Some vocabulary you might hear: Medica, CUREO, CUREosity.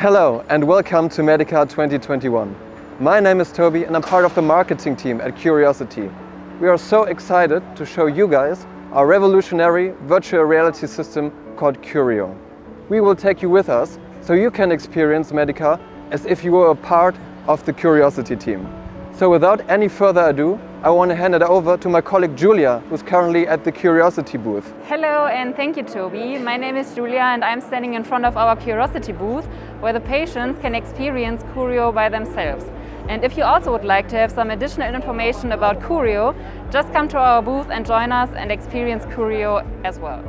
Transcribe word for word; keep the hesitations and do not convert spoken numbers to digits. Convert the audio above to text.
Hello and welcome to Medica twenty twenty-one. My name is Toby and I'm part of the marketing team at CUREosity. We are so excited to show you guys our revolutionary virtual reality system called CUREO. We will take you with us so you can experience Medica as if you were a part of the CUREosity team. So without any further ado, I want to hand it over to my colleague Julia, who's currently at the CUREosity booth. Hello and thank you, Toby. My name is Julia and I'm standing in front of our CUREosity booth, where the patients can experience CUREO by themselves. And if you also would like to have some additional information about CUREO, just come to our booth and join us and experience CUREO as well.